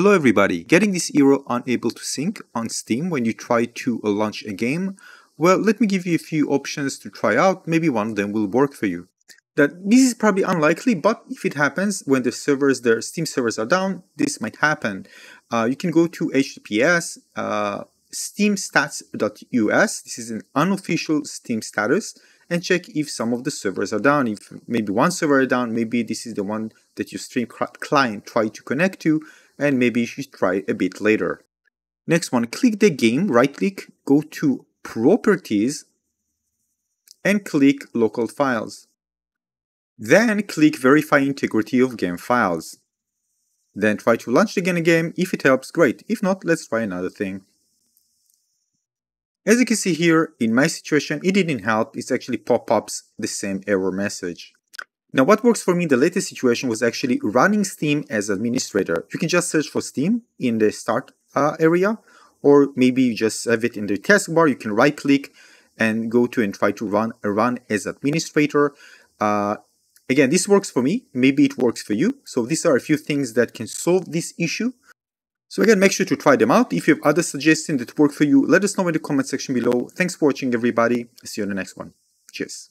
Hello everybody, getting this error unable to sync on Steam when you try to launch a game? Well, let me give you a few options to try out, maybe one of them will work for you. This is probably unlikely, but if it happens when the servers, their Steam servers are down, this might happen. You can go to HTTPS, steamstats.us, this is an unofficial Steam status, and check if some of the servers are down. If maybe one server is down, maybe this is the one that your Steam client tried to connect to, and maybe you should try a bit later. Next one, click the game, right click, go to Properties, and click Local Files. Then click Verify Integrity of Game Files. Then try to launch again a game. If it helps, great. If not, let's try another thing. As you can see here, in my situation, it didn't help. It's actually pop-ups the same error message. Now what works for me in the latest situation was actually running Steam as administrator. You can just search for Steam in the start area, or maybe you just have it in the taskbar. You can right click and go to and try to run as administrator. Again, this works for me. Maybe it works for you. So these are a few things that can solve this issue. So again, make sure to try them out. If you have other suggestions that work for you, let us know in the comment section below. Thanks for watching everybody. See you in the next one. Cheers.